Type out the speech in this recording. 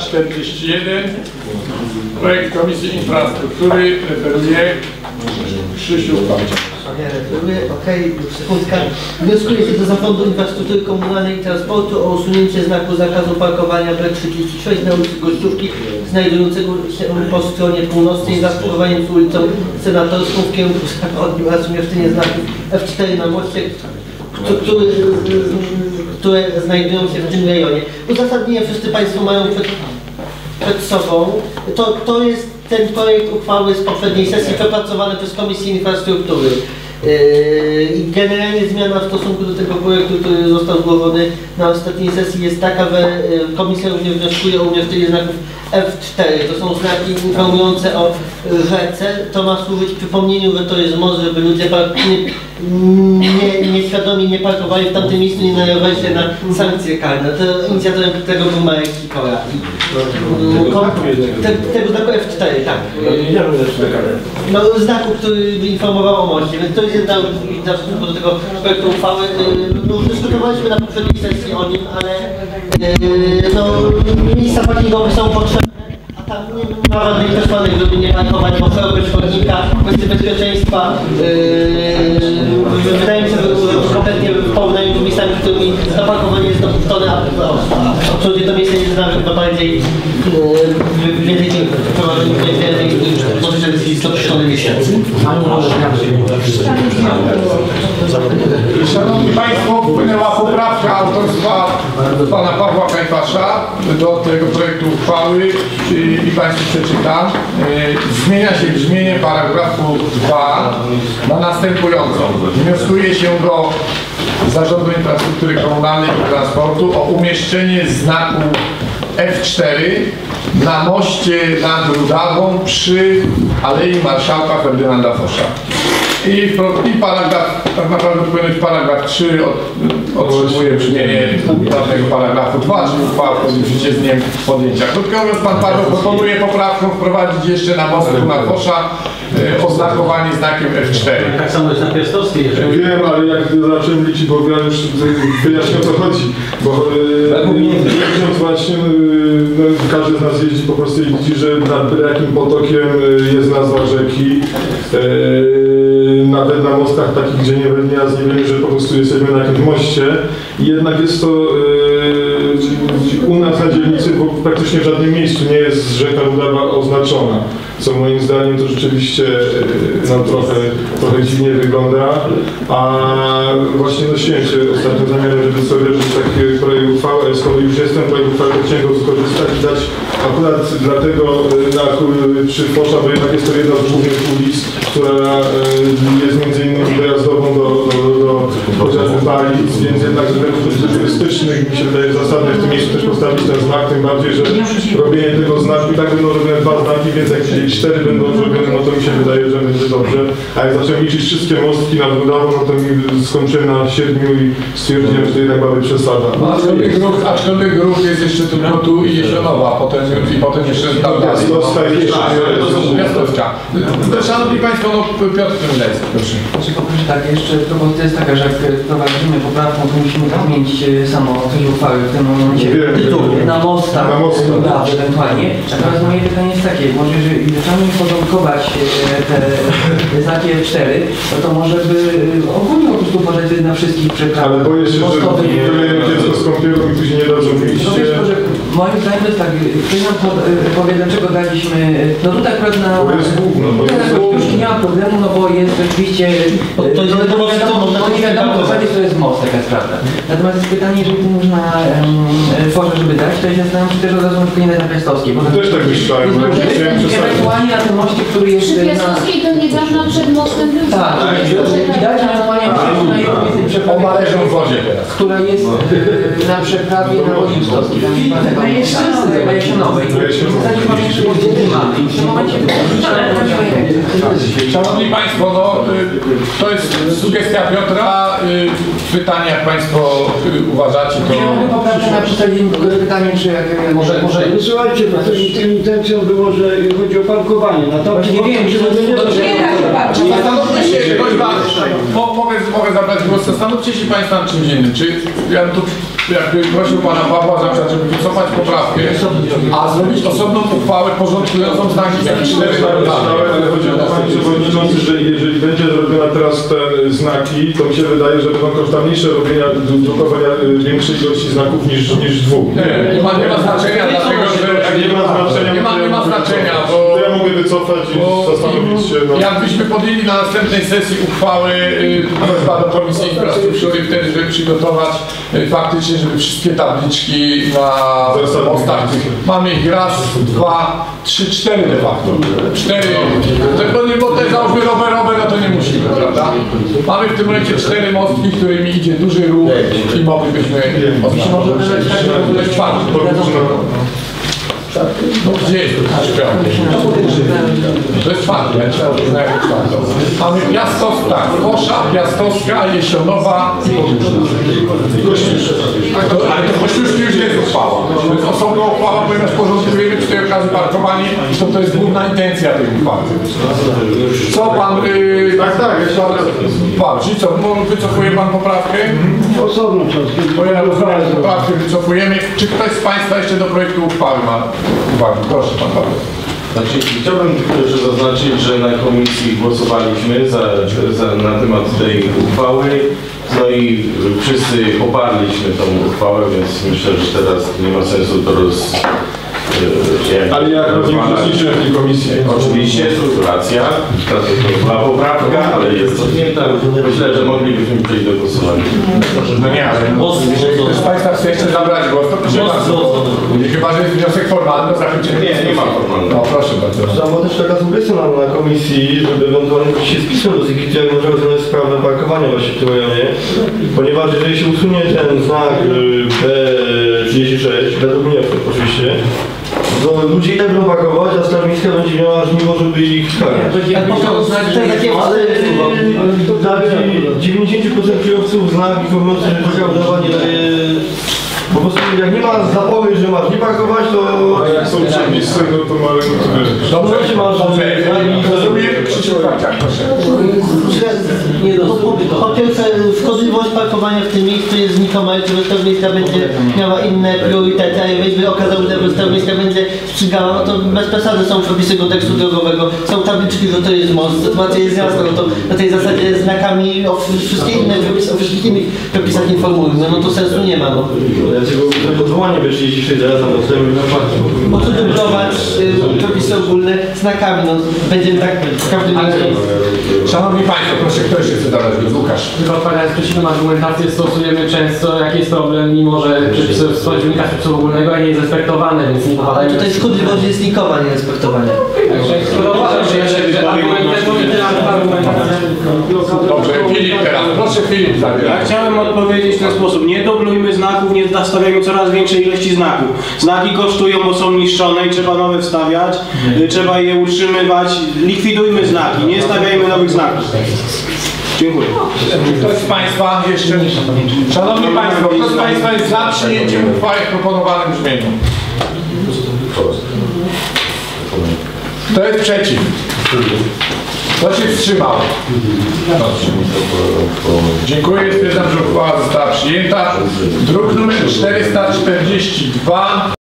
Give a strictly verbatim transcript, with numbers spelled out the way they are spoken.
czterdzieści jeden. Projekt Komisji Infrastruktury preferuje Krzysiu Okej, sekundka. Wnioskuje się do Zarządu Infrastruktury Komunalnej i Transportu o usunięcie znaku zakazu parkowania B trzydzieści sześć na ulicy Gościówki, znajdującego się po stronie północnej, zaskrowaniem z ulicą Senatorską w kierunku zachodnim, oraz umieszczenie znaków F cztery na moście, Które, które znajdują się w tym rejonie. Uzasadnienie wszyscy Państwo mają przed, przed sobą. To, to jest ten projekt uchwały z poprzedniej sesji przepracowany przez Komisję Infrastruktury. I generalnie zmiana w stosunku do tego projektu, który został zgłoszony na ostatniej sesji, jest taka, że Komisja również wnioskuje o umieszczenie znaków F cztery. To są znaki informujące o rzece. To ma służyć przypomnieniu, że to jest most, żeby ludzie nie, nieświadomie nie parkowali w tamtym miejscu i narażali się na sankcje karne. To inicjatorem tego był Marek Kikora. Tego znaku F cztery, tak. No, znaku, który informował o moście. Jedna na stosunku do tego projektu uchwały. No, dyskutowaliśmy na poprzedniej sesji o nim, ale yy, no, miejsca parkingowe są potrzebne, a tam nie ma żadnych przesłanek, żeby nie parkować, bo całego szkodnika, kwestie bezpieczeństwa. Yy, wydaje mi się, że kompletnie w porównaniu z miejscami, w którymi zaparkowanie jest dopuszczone, a absolutnie to miejsce jest nawet chyba bardziej więcej sto trzydzieści miesięcy. Szanowni Państwo, wpłynęła poprawka autorstwa pana Pawła Kajfasza do tego projektu uchwały i Państwu przeczytam. Zmienia się brzmienie paragrafu dwa na następującą. Wnioskuje się do Zarządu Infrastruktury Komunalnej i Transportu o umieszczenie znaku F cztery na moście nad Rudawą przy Alei Marszałka Ferdynanda Focha. I, i paragraf, tak naprawdę powinien być paragraf trzy, od, otrzymuje brzmienie dawnego paragrafu dwa, czyli uchwała wchodzi w życie z dniem podjęcia. Krótko mówiąc, pan Paweł proponuje poprawką wprowadzić jeszcze na mostku na Focha e, oznakowanie znakiem F cztery. Tak samo jest na Piastowskiej. Wiem, ale jak zacząłem liczyć, bo ja już wyjaśnię, o co chodzi. Bo e, właśnie no, każdy z nas jeździ po prostu i widzi, że nad jakim potokiem jest nazwa rzeki. E, Nawet na mostach takich, gdzie nie wiemy, że po prostu jesteśmy na jakimś moście. I jednak jest to yy, u nas na dzielnicy, bo praktycznie w żadnym miejscu nie jest rzeka Rudawa oznaczona. Co moim zdaniem to rzeczywiście yy, nam trochę, trochę dziwnie wygląda. A właśnie nosiłem się ostatnim zamiarem, żeby sobie wierzyć taki projekt uchwały, skoro już jestem projekt uchwały, to chciałem go skorzystać i dać akurat dlatego na, przy Fosza, bo jednak jest to jedna z głównych ulic, która yy, jest między innymi dojazdową do, do, do, do chociażby Balic, więc jednak z efektów turystycznych mi się wydaje zasadne w tym miejscu też postawić ten znak, tym bardziej, że robienie tego znaku, i tak będą robione dwa znaki, więc jak dzisiaj cztery będą robione, no to mi się wydaje, że będzie dobrze. A jak zacząłem liczyć wszystkie mostki na budowę, no to mi skończyłem na siedmiu i stwierdziłem, że to jednak byłaby przesada. No, aczkolwiek ruch, aczkolwiek ruch jest jeszcze tylko tu i Jesionowa, potem i potem jeszcze tam dalej. Piastowska. Szanowni Państwo, no Piotr Krędeński, proszę. Znaczy, proszę, tak, jeszcze to jest taka, że jak prowadzimy poprawkę, to musimy zmienić samo coś uchwały w tym momencie. Tytuł na mostach, na mostach ewentualnie. Natomiast moje pytanie jest takie, może jeżeli zaczynamy porządkować te znaki F cztery, no to może by ogólnie po prostu pożyć na wszystkich przeprawach. Ale boję się, że z kąpielą i później niedobrze mówiliście. Moim zdaniem to jest tak, ktoś nam powie, dlaczego daliśmy, no tutaj akurat na... Bo jest główno, bo jest główno. Już nie ma problemu, no bo jest rzeczywiście... To nie wiadomo, w zasadzie to jest most, taka jest prawda. Natomiast jest pytanie, jeżeli tu można Forze, żeby dać, to ja się zastanawiam, czy też od razu nie dać na Piastowskiej. Też tak myślałem, bo ja chciałem przesadzić. Ewentualnie na tym moście, który jest... Przy Piastowskiej to niedawno przed mostem był. Tak, i dać ewentualnie przeprawę, w wodzie teraz. Która jest na przeprawie na Wodzie Stowskiej. Na Jesionowej. Na Jesionowej. Szanowni Państwo, no, to jest sugestia Piotra. Pytania, jak Państwo uważacie, to... Ja poprawkę na przedstawieniu pytanie, czy jak może... może... Słuchajcie, tym intencją było, że chodzi o parkowanie. Natomiast nie wiem, czy zastanówcie się, mogę zabrać głos, zastanówcie się Państwo nad czymś innym. Czy ja tu jakby prosił pana Pawła Zawsza, żeby wycofać poprawkę, a zrobić osobną uchwałę porządkującą znaki techniczne. Przewodniczący, że jeżeli będzie robiona teraz te znaki, to mi się wydaje, że będą kosztowniejsze robienia drukowania większej ilości znaków niż, niż dwóch. Nie, nie, ma, nie ma znaczenia, dlatego że nie ma znaczenia, nie ma, nie ma znaczenia bo ja mogę wycofać i zastanowić się. No. Jakbyśmy podjęli na następnej sesji uchwały do Komisji Infrastruktury, wtedy żeby przygotować faktycznie, żeby wszystkie tabliczki na ostatnich. Mamy ich raz, dwa, trzy, cztery de facto. Cztery. Bo te załóżmy rowerowe, no to nie musimy, prawda? Mamy w tym momencie cztery mostki, którymi idzie duży ruch i moglibyśmy oznaczyć. No gdzie jest to? To jest czwarty, ja trzeba uznać czwartą. Mamy Piastowska, Kosza, Piastowska, Jesionowa i Kościuszki. Ale to Kościuszki już nie jest uchwała. To jest osobna uchwała, ponieważ porządkujemy cztery okazy parkowanie, to to jest główna intencja tej uchwały. Co pan... Yy, tak, tak, jeszcze pan... Patrz, co? Wycofuje pan poprawkę? Osobną poprawkę. Bo ja rozumiem, że poprawkę wycofujemy. Czy ktoś z państwa jeszcze do projektu uchwały ma? Uwagi, proszę pan Paweł. Znaczy, chciałbym też zaznaczyć, że na komisji głosowaliśmy za, za, na temat tej uchwały, no i wszyscy poparliśmy tą uchwałę, więc myślę, że teraz nie ma sensu to roz... Jak ale jak rozumiem, uczestniczyłem w tej komisji. Oczywiście, to racja, to była poprawka, ale jest cofnięta. Myślę, że moglibyśmy przejść do głosowania. No nie, ale ktoś z państwa chce jeszcze zabrać głos, to proszę bardzo. Chyba, że jest wniosek formalny, zachęcimy. Nie, nie ma formalnego. No proszę bardzo. Była też taka sugestia na komisji, żeby ewentualnie się spisem do Zikity, jak można rozwiązać sprawę parkowania właśnie w tym rejonie, ponieważ jeżeli się usunie ten znak B trzydzieści sześć, według mnie oczywiście, no, ludzie i tak będą pakować, a Straż Miejska będzie miała, że nie może by ich karać. Jak można uznać, że dziewięćdziesiąt procent kierowców znak informujący, że taka budowa nie daje... Po prostu jak nie ma zapowiedź, że masz nie pakować, to... A jak są przepisy, no to mamy... Dobrze, że masz... Po pierwsze, szkodliwość parkowania w tym miejscu jest znikoma, jeżeli Straż Miejska będzie miała inne priorytety, a jeżeli okazało się, że Straż Miejska będzie strzygała, no to bez przesady są przepisy kodeksu drogowego, są tabliczki, że to jest most, sytuacja jest jasna, no to na tej zasadzie znakami o wszystkich innych przepisach, o wszystkich innych przepisach informujmy, no to sensu nie ma, no. Ja odwołanie będzie dzisiaj zaraz na podstawie. Ocudobrować przepisy ogólne znakami, no będziemy tak w każdym razie. Szanowni Państwo, proszę, ktoś się chce dawać głos? Łukasz. Odpowiadając przeciwną argumentację, stosujemy często, jaki jest problem, mimo że przepisy w społecznika przepisu ogólnego nie jest respektowane, więc nie podajemy. Tutaj szkodliwość jest nikowa, nie respektowanie. Dobrze, Filip teraz. Proszę Filip zabierać. Chciałem odpowiedzieć w ten sposób. Nie dublujmy znaków, nie stawiamy coraz większej ilości znaków. Znaki kosztują, bo są niszczone i trzeba nowe wstawiać, trzeba je utrzymywać. Likwidujmy znaki, nie stawiajmy nowych znaków. Dziękuję. Ktoś z Państwa jeszcze... Szanowni Państwo, kto z Państwa jest za przyjęciem uchwały w proponowanym brzmieniu? Kto jest przeciw? Kto się wstrzymał? Dziękuję. Stwierdzam, że uchwała została przyjęta. Druk numer czterysta czterdzieści dwa.